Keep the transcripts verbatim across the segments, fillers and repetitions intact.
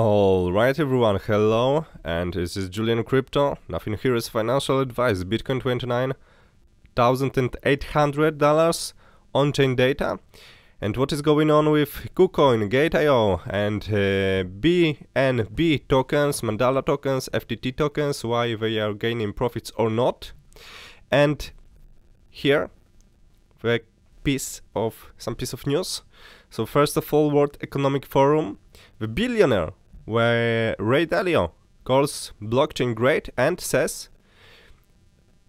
Alright everyone, hello, and this is Julian Crypto. Nothing here is financial advice. Bitcoin twenty-nine thousand eight hundred dollars on-chain data. And what is going on with KuCoin, Gate dot i o and uh, B N B tokens, Mandala tokens, F T X tokens, why they are gaining profits or not. And here, the piece of, some piece of news. So first of all, World Economic Forum, the billionaire where Ray Dalio calls blockchain great and says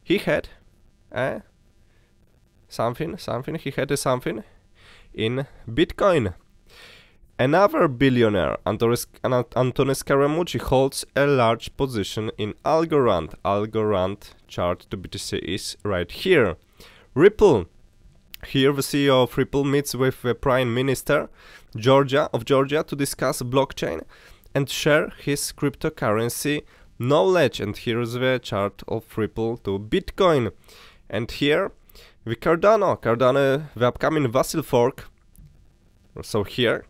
he had a something, something, he had a something in Bitcoin. Another billionaire, Anthony Scaramucci, holds a large position in Algorand. Algorand chart to B T C is right here. Ripple. Here the C E O of Ripple meets with the Prime Minister Georgia of Georgia to discuss blockchain and share his cryptocurrency knowledge. And here is the chart of Ripple to Bitcoin. And here the Cardano, Cardano, the upcoming Vasil fork, so here,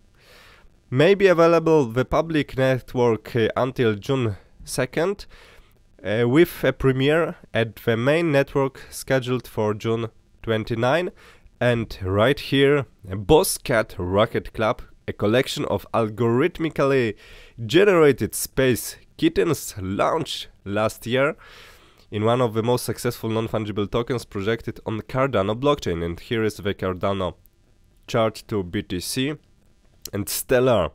may be available the public network uh, until June second, uh, with a premiere at the main network scheduled for June twenty-ninth. And right here, Boss Cat Rocket Club, a collection of algorithmically generated space kittens, launched last year in one of the most successful non-fungible tokens projected on the Cardano blockchain. And here is the Cardano chart to B T C and Stellar.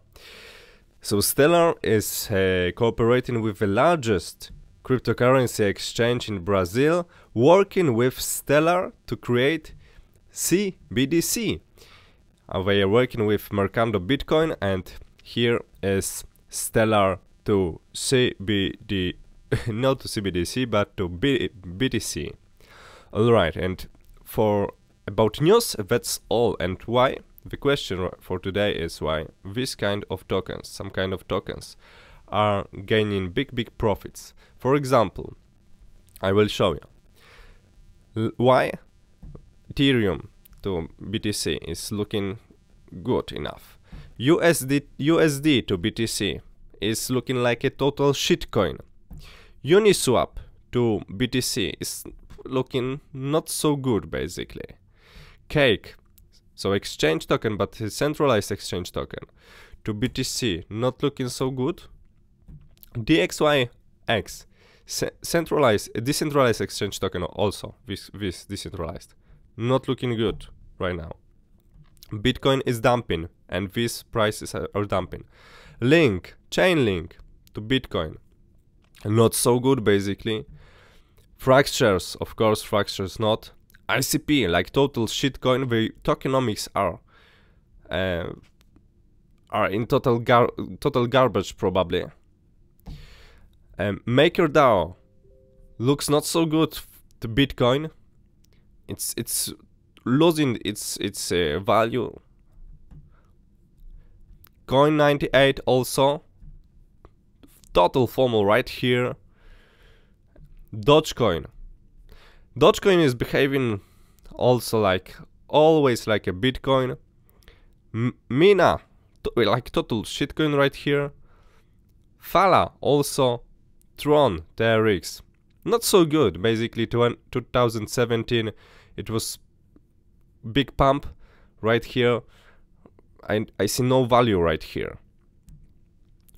So Stellar is uh, cooperating with the largest cryptocurrency exchange in Brazil, working with Stellar to create C B D C. Uh, they are working with Mercado Bitcoin, and here is Stellar to C B D, not to C B D C, but to B T C. Alright, and for about news, that's all. And why? The question for today is why this kind of tokens, some kind of tokens, are gaining big, big profits. For example, I will show you why Ethereum to B T C is looking good enough. U S D U S D to B T C is looking like a total shitcoin. Uniswap to B T C is looking not so good basically. Cake, so exchange token but a centralized exchange token, to B T C not looking so good. D X Y X, centralized, decentralized exchange token also, this, this decentralized. Not looking good right now. Bitcoin is dumping and these prices are, are dumping. Link, Chainlink to Bitcoin, not so good basically. Fractures, of course, fractures not. I C P, like total shitcoin, the tokenomics are uh, are in total gar total garbage probably. Um, MakerDAO looks not so good to Bitcoin. It's it's losing its its uh, value. Coin ninety-eight also, total FOMO right here. Dogecoin, Dogecoin is behaving also like always like a Bitcoin. M Mina, to like total shitcoin right here. Fala also, Tron, T R X. Not so good, basically. Two thousand seventeen, it was big pump right here. I, I see no value right here.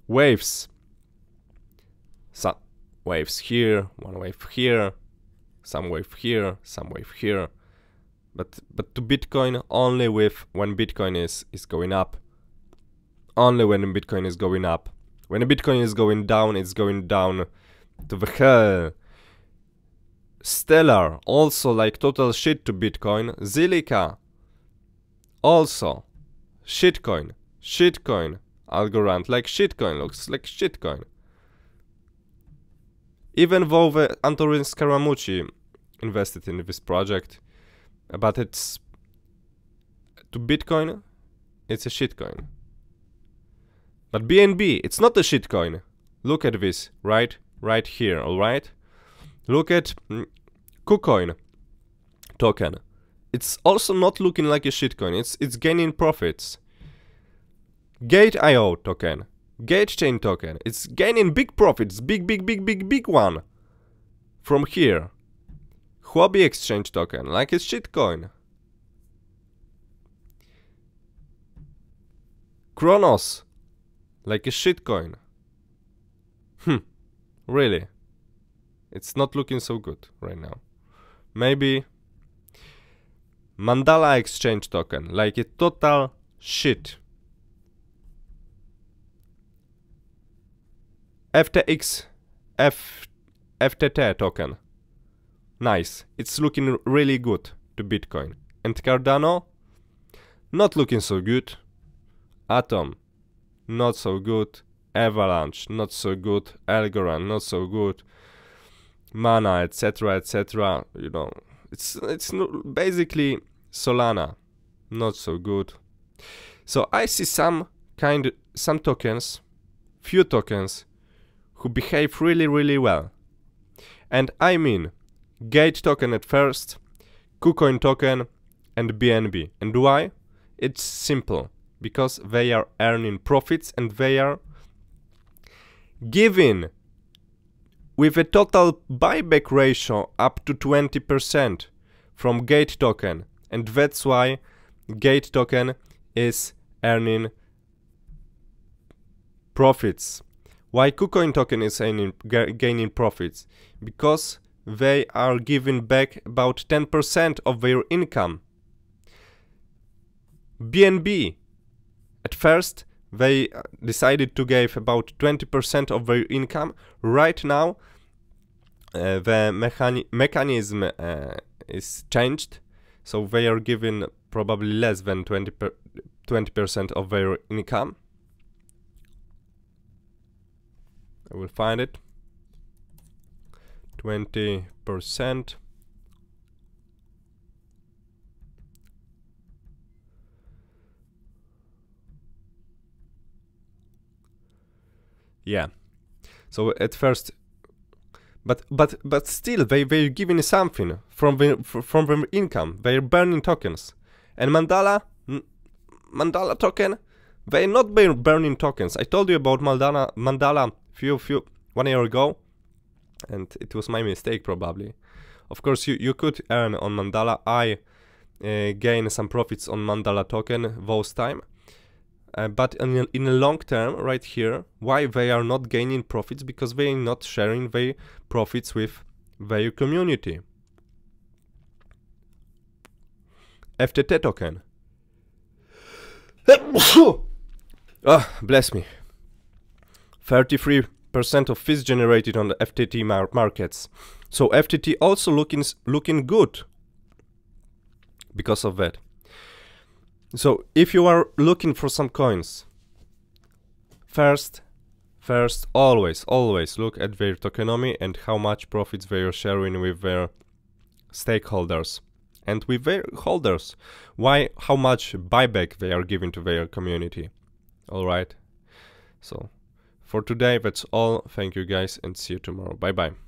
Waves. Some waves here, one wave here, some wave here, some wave here. But but to Bitcoin only with when Bitcoin is, is going up. Only when Bitcoin is going up. When Bitcoin is going down, it's going down to the hell. Stellar, also like total shit to Bitcoin. Zilliqa, also shitcoin, shitcoin. Algorand, like shitcoin, looks like shitcoin. Even though the Anthony Scaramucci invested in this project, but it's to Bitcoin, it's a shitcoin. But B N B, it's not a shitcoin. Look at this, right, right here, all right. Look at KuCoin token. It's also not looking like a shitcoin. It's it's gaining profits. Gate dot i o token Gate chain token. It's gaining big profits, big, big, big, big, big one. From here. Huobi exchange token, like a shitcoin. Cronos, like a shitcoin. Hmm, really. It's not looking so good right now. Maybe Mandala exchange token, like a total shit. F T X, F, F T T token. Nice, it's looking really good to Bitcoin. And Cardano, not looking so good. Atom, not so good. Avalanche, not so good. Algorand, not so good. Mana, etc, et cetera. You know, it's it's basically Solana, not so good. So I see some kind, some tokens, few tokens, who behave really, really well. And I mean, Gate token at first, KuCoin token, and B N B. And why? It's simple. Because they are earning profits and they are giving with a total buyback ratio up to twenty percent from Gate token. And that's why Gate token is earning profits. Why KuCoin token is earning, gaining profits? Because they are giving back about ten percent of their income. B N B. At first, they decided to give about twenty percent of their income. Right now, uh, the mechani mechanism uh, is changed, so they are given probably less than twenty percent of their income. I will find it. twenty percent. Yeah, so at first, but but but still they they're giving something from the, from their income. They're burning tokens, and Mandala Mandala token, they're not burning tokens. I told you about Mandala Mandala few few one year ago, and it was my mistake probably. Of course, you you could earn on Mandala. I uh, gained some profits on Mandala token those time. Uh, but in a, in a long term, right here, why they are not gaining profits? Because they are not sharing their profits with their community. F T T token. Oh, bless me. thirty-three percent of fees generated on the F T T mar markets. So F T T also looking looking good because of that. So if you are looking for some coins, first, first, always, always look at their tokenomics and how much profits they are sharing with their stakeholders and with their holders. Why? How much buyback they are giving to their community. All right. So for today, that's all. Thank you guys and see you tomorrow. Bye bye.